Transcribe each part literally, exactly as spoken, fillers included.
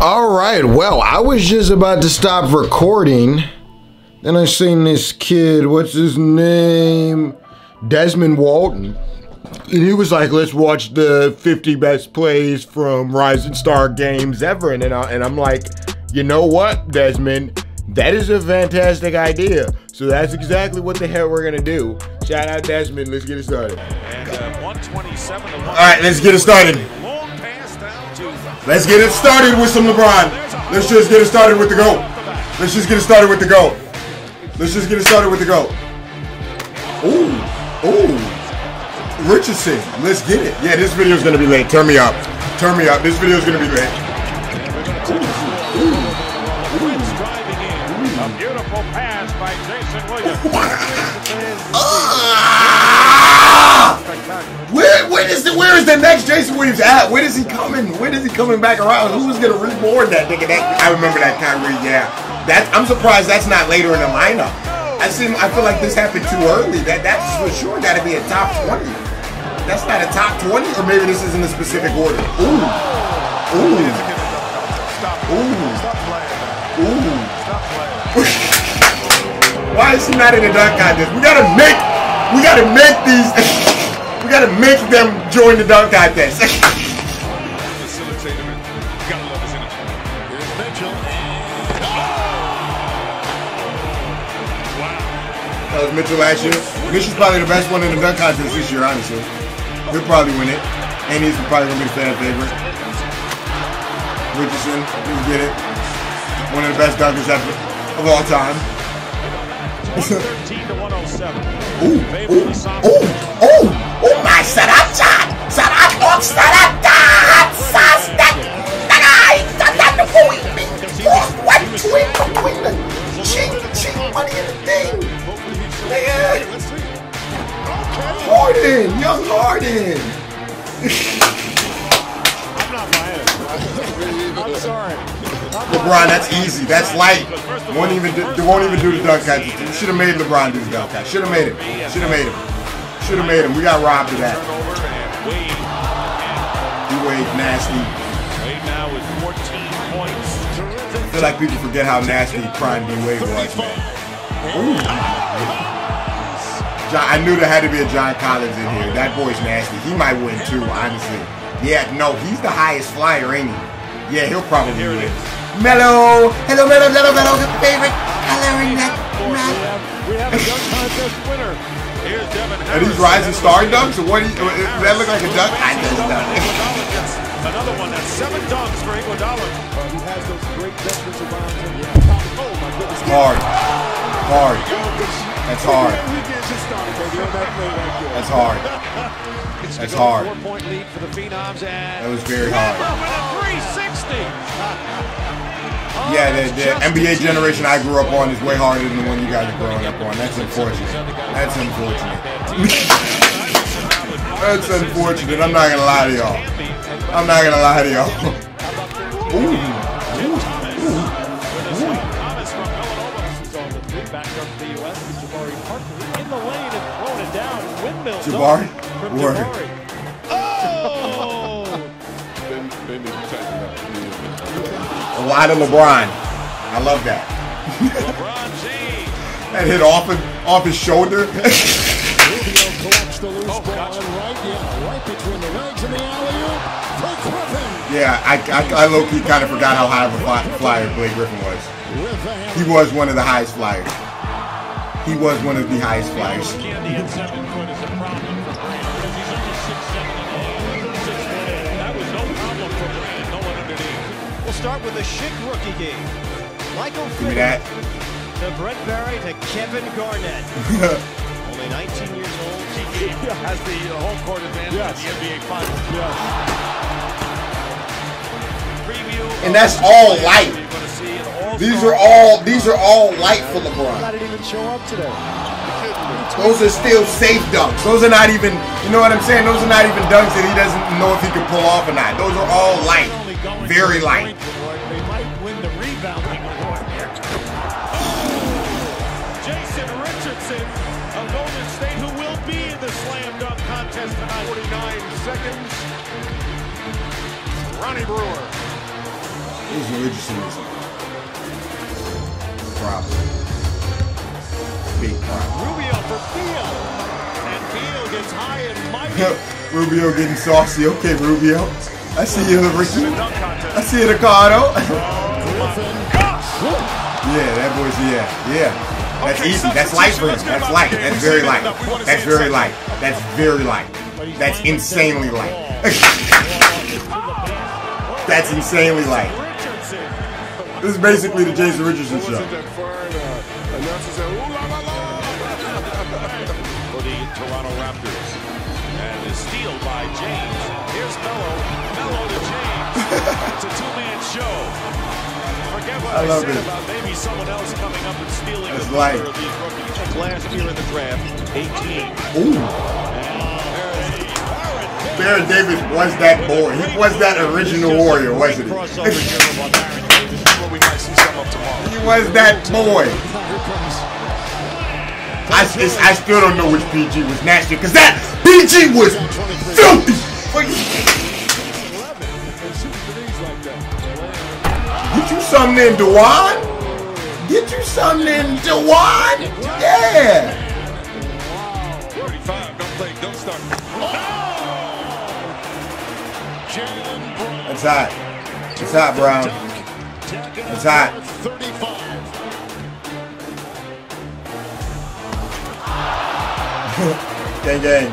All right, well, I was just about to stop recording. Then I seen this kid, what's his name? Desmond Walton. And he was like, let's watch the fifty best plays from Rising Star games ever. And, then I, and I'm like, you know what, Desmond? That is a fantastic idea. So that's exactly what the hell we're gonna do. Shout out Desmond, let's get it started. And, uh, one twenty-seven to one. All right, let's get it started. Let's get it started with some LeBron. Let's just get it started with the GOAT. Let's just get it started with the GOAT. Let's just get it started with the GOAT. Ooh, ooh. Richardson, let's get it. Yeah, this video's gonna be late. Turn me up. Turn me up. This video's gonna be late. Ooh, ooh, ooh. A beautiful pass by Jason Williams. Where, where, is the, where is the next Jason Williams at? When is he coming? When is he coming back around? Who's going to reboard that nigga? That, I remember that Kyrie, yeah. That, I'm surprised that's not later in the lineup. I seem, I feel like this happened too early. That That's for sure got to be a top twenty. That's not a top twenty? Or maybe this isn't a specific order. Ooh. Ooh. Ooh. Ooh. Why is he not in the dunk contest? We got to make, we got to make these... We gotta make them join the dunk contest. Facilitate him. You gotta love his energy. Here's Mitchell. Oh! Wow. That was Mitchell last year. Mitchell's probably the best one in the dunk contest this year, honestly. He'll probably win it. And he's probably gonna be the fan favorite. Richardson, he'll get it. One of the best dunkers ever of all time. Ooh, ooh, ooh, ooh. Oh my Sarat Chan! Sarat on Sarat Chan! Sass that! That I! That that the boy! Oh, what? Twin between the cheek, cheek money in the thing! Nigga! Harden! Young Harden! I'm not buying it. I'm sorry. LeBron, that's easy. That's light. Won't even do, they won't even do the dunk contest. You should have made LeBron do the dunk contest. Should have made it. Should have made it. Should have made him. We got robbed of that. D-Wade nasty. I feel like people forget how nasty prime D-Wade was, man. Ooh. John, I knew there had to be a John Collins in here. That boy's nasty. He might win too, honestly. Yeah, no, he's the highest flyer, ain't he? Yeah, he'll probably win. Mello! Hello, Mello, Mello, Mello, the favorite. Hello, Matt. We have a dunk contest winner. Are these Rising Star dunks? Or what you, does that look like a dunk? I just done it. Another one that's seven dunks for Ricardo. He has those great defensive rebounds. Oh my goodness. Hard. Hard. That's hard. That's hard. That's hard. Four-point lead for the Phenoms, and that was very hard. Yeah, the, the N B A generation I grew up on is way harder than the one you guys are growing up on. That's unfortunate. That's unfortunate. That's unfortunate. I'm not going to lie to y'all. I'm not going to lie to y'all. Ooh. Ooh. Ooh. Jabari? Word. A lot of LeBron. I love that. LeBron James. That hit off, of, off his shoulder. Rubio collects the loose oh, gotcha. ball right, yeah, right between the legs and the alley-oop for Griffin. Yeah, I, I, I low-key kind of forgot how high of a flyer Blake Griffin was. He was one of the highest flyers. He was one of the highest flyers. Start with a chic rookie game. Michael Give me that. To Brett Barry to Kevin Garnett. Only nineteen years old. He has the home court advantage yes. in the N B A Finals. Yes. Preview and that's all light. These are all these are all light for LeBron. Not even show up today. Those are still safe dunks. Those are not even. You know what I'm saying? Those are not even dunks that he doesn't know if he can pull off or not. Those are all light. Very light. They might win the rebound. Jason Richardson of Golden State, who will be in the slam dunk contest tonight. forty-nine seconds. Ronnie Brewer. Jason Richardson is a problem. Big problem. Rubio for Beal. And Beal gets high and mighty. Yep. Rubio getting saucy. Okay, Rubio. I see you, Richardson. I see you, Ricardo. Yeah, that boy's, yeah, yeah. That's okay, easy. That's light for him. That's light. That's very light. That's very light. That's very light. That's insanely light. That's insanely light. This is basically the Jason Richardson show. For the Toronto Raptors. And the steal by James. Here's Mello. Mello to James. It's a two-man show. Forget what I, I said it. About maybe someone else coming up and stealing the player of these rookies. Last year in the draft, eighteen. Ooh. Baron Davis was that boy. He was that original warrior, wasn't he? He was that boy. I, I still don't know which P G was nasty, because that P G was filthy. Get you something in Dewan? Get you something in Dewan? Yeah! forty-five, don't play, don't start. That's hot. That's hot, Brown. That's hot. thirty-five. Gang, gang.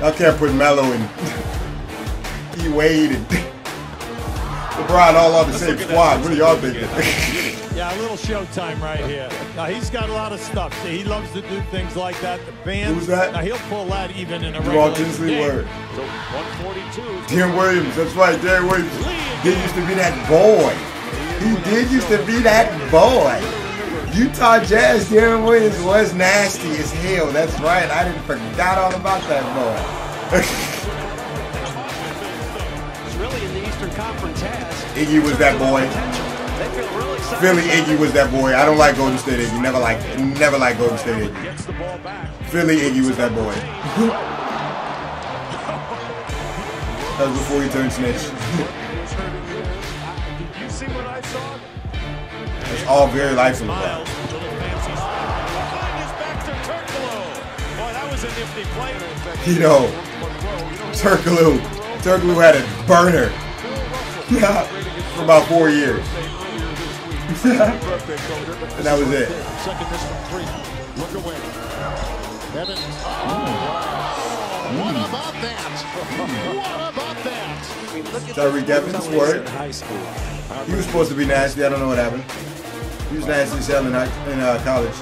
Y'all can't put Mello in. D-Wade and... LeBron all on the same squad. What do y'all think? Yeah, a little showtime right here. Now, he's got a lot of stuff. See, he loves to do things like that. The band. Who's that? Now, he'll pull that even in a regular game. So, one forty-two. Darren Williams. That's right, Darren Williams. Did used to be that boy. He did used to be that boy. Utah Jazz, Darren Williams was nasty as hell. That's right. I didn't forgot all about that boy. Conference has. Iggy was that boy. Really Philly Iggy was that boy. I don't like Golden State Iggy. Never like, never like Golden State Iggy. Philly Iggy was that boy. That was before he turned snitch. It's all very life in the back. You know, Turkoglu. Turkoglu had a burner. Yeah, for about four years. And that was it. What about that? What about that? Kyrie Evans worked. He was supposed to be nasty. I don't know what happened. He was nasty as hell in uh, college.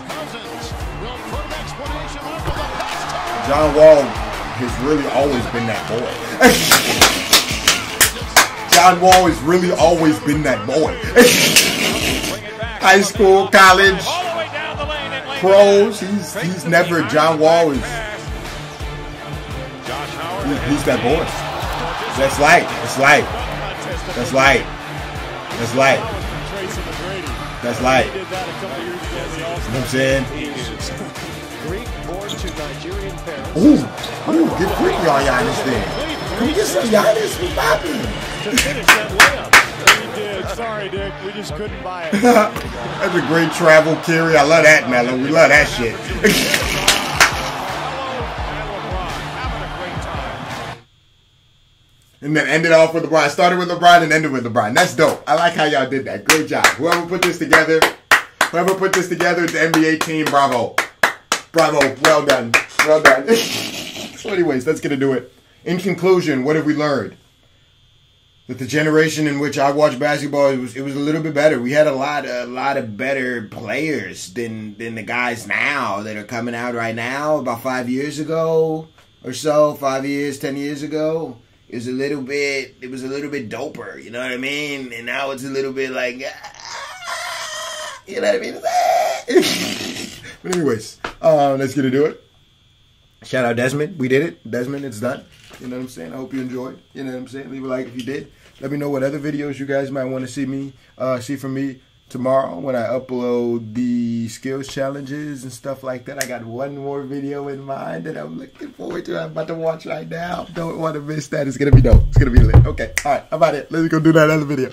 John Wall has really always been that boy. John Wall has really always been that boy. High school, college, pros. He's he's never John Wall is. He's that boy. That's light. That's light. That's light. That's light. That's light. You know what I'm saying? Ooh, ooh, get freaky on Giannis then. Can we get some Giannis? What's happening? To finish that layup. We did. Sorry, Dick. We just couldn't buy it. That's a great travel carry. I love that, Mello. We love that shit. And then ended off with LeBron. Started with LeBron and ended with LeBron. That's dope. I like how y'all did that. Great job. Whoever put this together, whoever put this together, the N B A team, bravo. Bravo. Well done. Well done. So anyways, that's going to do it. In conclusion, what have we learned? That the generation in which I watched basketball, it was it was a little bit better. We had a lot a lot of better players than than the guys now that are coming out right now. About five years ago or so, five years, ten years ago, it was a little bit it was a little bit doper. You know what I mean? And now it's a little bit like, ah, you know what I mean? But anyways, um, that's gonna do it. Shout out Desmond, we did it. Desmond, it's done. You know what I'm saying? I hope you enjoyed. You know what I'm saying? Leave a like if you did. Let me know what other videos you guys might want to see me, uh, see from me tomorrow when I upload the skills challenges and stuff like that. I got one more video in mind that I'm looking forward to. I'm about to watch right now. Don't want to miss that. It's going to be dope. It's going to be lit. Okay. All right. How about it? Let's go do that other video.